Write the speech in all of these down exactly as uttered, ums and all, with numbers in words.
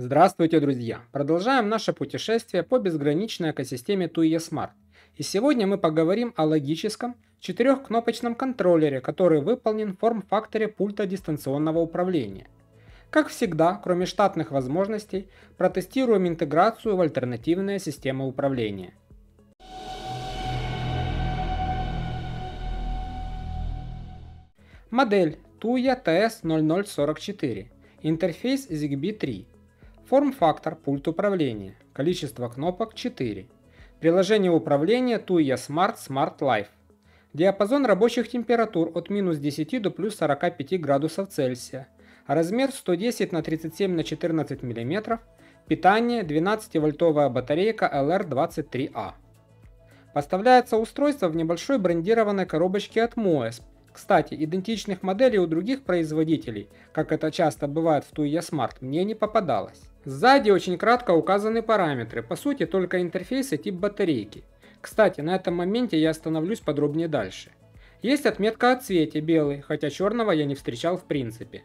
Здравствуйте, друзья! Продолжаем наше путешествие по безграничной экосистеме Tuya Smart. И сегодня мы поговорим о логическом четырехкнопочном контроллере, который выполнен в форм-факторе пульта дистанционного управления. Как всегда, кроме штатных возможностей, протестируем интеграцию в альтернативные системы управления. Модель Tuya ти эс ноль ноль четыре четыре. Интерфейс Zigbee три. Форм-фактор пульт управления. Количество кнопок четыре. Приложение управления Tuya Smart Smart Life. Диапазон рабочих температур от минус десяти до плюс сорока пяти градусов Цельсия. Размер сто десять на тридцать семь на четырнадцать миллиметров. Питание двенадцативольтовая батарейка эл эр двадцать три а. Поставляется устройство в небольшой брендированной коробочке от Moes. Кстати, идентичных моделей у других производителей, как это часто бывает в Tuya Smart, мне не попадалось. Сзади очень кратко указаны параметры, по сути только интерфейс и тип батарейки. Кстати, на этом моменте я остановлюсь подробнее дальше. Есть отметка о цвете белый, хотя черного я не встречал в принципе.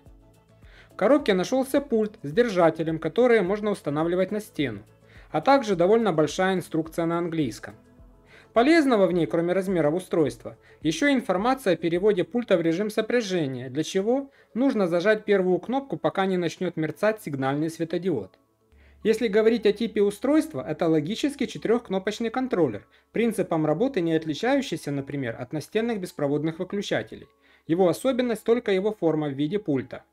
В коробке нашелся пульт с держателем, которые можно устанавливать на стену, а также довольно большая инструкция на английском. Полезного в ней, кроме размеров устройства, еще информация о переводе пульта в режим сопряжения, для чего нужно зажать первую кнопку, пока не начнет мерцать сигнальный светодиод. Если говорить о типе устройства, это логический четырехкнопочный контроллер, принципом работы не отличающийся, например, от настенных беспроводных выключателей. Его особенность только его форма в виде пульта.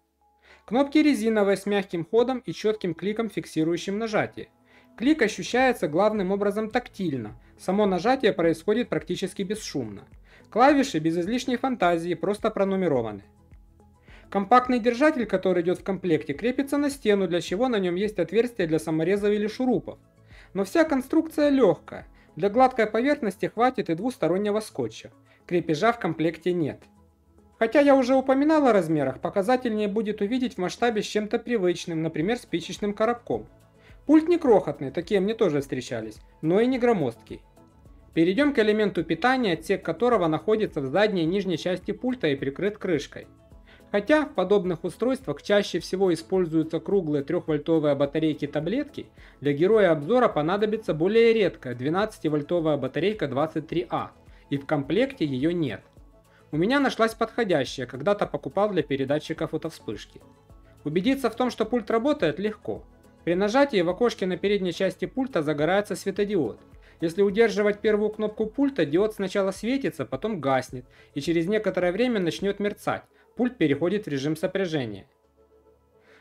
Кнопки резиновые с мягким ходом и четким кликом, фиксирующим нажатие. Клик ощущается главным образом тактильно, само нажатие происходит практически бесшумно. Клавиши без излишней фантазии просто пронумерованы. Компактный держатель, который идет в комплекте, крепится на стену, для чего на нем есть отверстия для саморезов или шурупов. Но вся конструкция легкая, для гладкой поверхности хватит и двустороннего скотча, крепежа в комплекте нет. Хотя я уже упоминал о размерах, показательнее будет увидеть в масштабе с чем-то привычным, например спичечным коробком. Пульт не крохотный, такие мне тоже встречались, но и не громоздкий. Перейдем к элементу питания, отсек которого находится в задней и нижней части пульта и прикрыт крышкой. Хотя в подобных устройствах чаще всего используются круглые трехвольтовые батарейки-таблетки, для героя обзора понадобится более редкая двенадцативольтовая батарейка двадцать три а, и в комплекте ее нет. У меня нашлась подходящая, когда-то покупал для передатчика фотовспышки. Убедиться в том, что пульт работает, легко. При нажатии в окошке на передней части пульта загорается светодиод. Если удерживать первую кнопку пульта, диод сначала светится, потом гаснет и через некоторое время начнет мерцать, пульт переходит в режим сопряжения.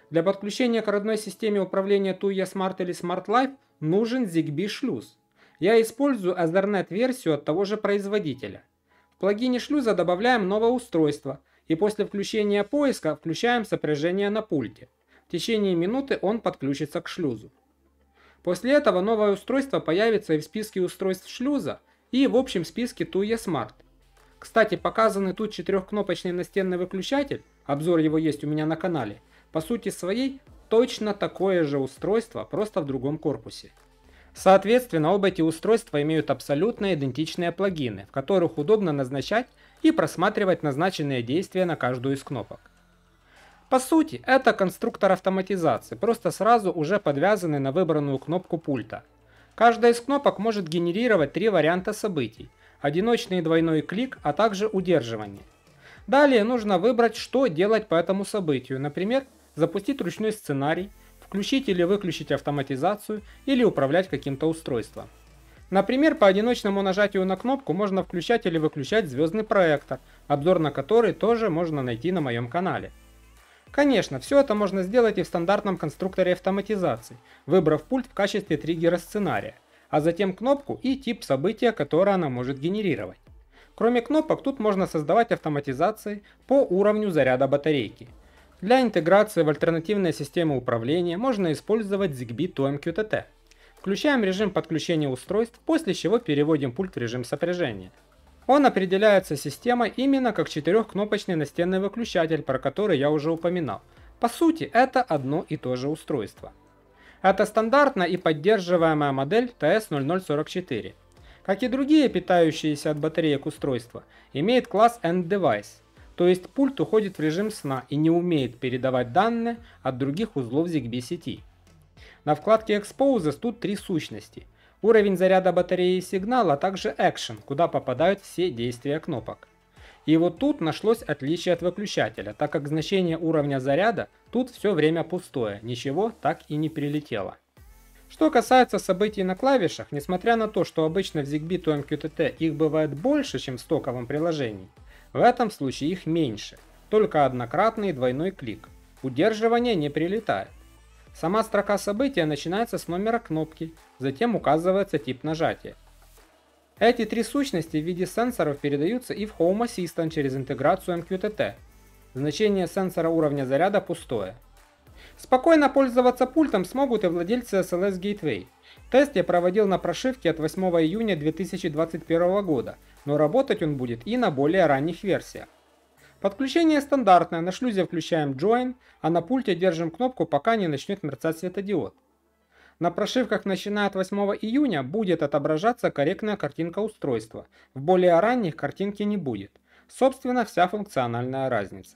Для подключения к родной системе управления Tuya Smart или Smart Life нужен ZigBee шлюз. Я использую Ethernet версию от того же производителя. В плагине шлюза добавляем новое устройство и после включения поиска включаем сопряжение на пульте. В течение минуты он подключится к шлюзу. После этого новое устройство появится и в списке устройств шлюза, и в общем списке Tuya Smart. Кстати, показанный тут четырехкнопочный настенный выключатель, обзор его есть у меня на канале, по сути своей точно такое же устройство, просто в другом корпусе. Соответственно, оба эти устройства имеют абсолютно идентичные плагины, в которых удобно назначать и просматривать назначенные действия на каждую из кнопок. По сути, это конструктор автоматизации, просто сразу уже подвязанный на выбранную кнопку пульта. Каждая из кнопок может генерировать три варианта событий – одиночный и двойной клик, а также удерживание. Далее нужно выбрать, что делать по этому событию, например, запустить ручной сценарий, включить или выключить автоматизацию или управлять каким-то устройством. Например, по одиночному нажатию на кнопку можно включать или выключать звездный проектор, обзор на который тоже можно найти на моем канале. Конечно, все это можно сделать и в стандартном конструкторе автоматизации, выбрав пульт в качестве триггера сценария, а затем кнопку и тип события, которое она может генерировать. Кроме кнопок, тут можно создавать автоматизации по уровню заряда батарейки. Для интеграции в альтернативные системы управления можно использовать Zigbee two эм кью ти ти. Включаем режим подключения устройств, после чего переводим пульт в режим сопряжения. Он определяется системой именно как четырехкнопочный настенный выключатель, про который я уже упоминал. По сути, это одно и то же устройство. Это стандартная и поддерживаемая модель ти эс ноль ноль четыре четыре. Как и другие питающиеся от батареек устройства, имеет класс End Device, то есть пульт уходит в режим сна и не умеет передавать данные от других узлов Zigbee сети. На вкладке Exposes тут три сущности. Уровень заряда батареи и сигнал, а также Action, куда попадают все действия кнопок. И вот тут нашлось отличие от выключателя, так как значение уровня заряда тут все время пустое, ничего так и не прилетело. Что касается событий на клавишах, несмотря на то, что обычно в Zigbee to M Q T T их бывает больше, чем в стоковом приложении, в этом случае их меньше, только однократный двойной клик. Удерживание не прилетает. Сама строка события начинается с номера кнопки, затем указывается тип нажатия. Эти три сущности в виде сенсоров передаются и в Home Assistant через интеграцию эм кью ти ти. Значение сенсора уровня заряда пустое. Спокойно пользоваться пультом смогут и владельцы эс эл эс Gateway. Тест я проводил на прошивке от восьмого июня две тысячи двадцать первого года, но работать он будет и на более ранних версиях. Подключение стандартное, на шлюзе включаем Join, а на пульте держим кнопку, пока не начнет мерцать светодиод. На прошивках, начиная от восьмого июня, будет отображаться корректная картинка устройства, в более ранних картинки не будет. Собственно, вся функциональная разница.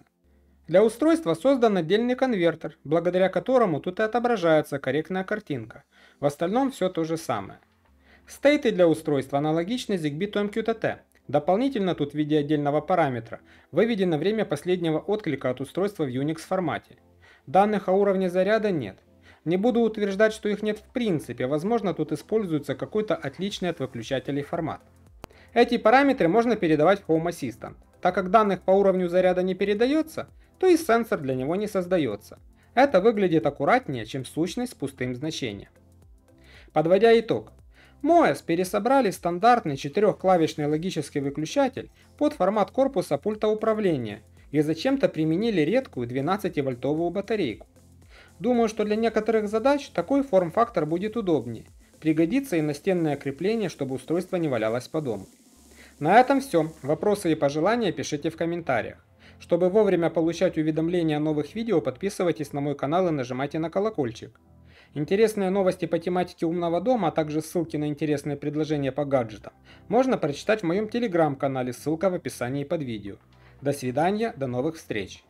Для устройства создан отдельный конвертер, благодаря которому тут и отображается корректная картинка, в остальном все то же самое. Стейты для устройства аналогичны Zigbee to M Q T T. Дополнительно тут в виде отдельного параметра выведено время последнего отклика от устройства в Unix формате. Данных о уровне заряда нет. Не буду утверждать, что их нет в принципе, возможно, тут используется какой-то отличный от выключателей формат. Эти параметры можно передавать в Home Assistant. Так как данных по уровню заряда не передается, то и сенсор для него не создается. Это выглядит аккуратнее, чем сущность с пустым значением. Подводя итог. Moes пересобрали стандартный четырехклавишный логический выключатель под формат корпуса пульта управления и зачем-то применили редкую двенадцативольтовую батарейку. Думаю, что для некоторых задач такой форм-фактор будет удобнее, пригодится и настенное крепление, чтобы устройство не валялось по дому. На этом все, вопросы и пожелания пишите в комментариях. Чтобы вовремя получать уведомления о новых видео, подписывайтесь на мой канал и нажимайте на колокольчик. Интересные новости по тематике умного дома, а также ссылки на интересные предложения по гаджетам можно прочитать в моем телеграм-канале, ссылка в описании под видео. До свидания, до новых встреч!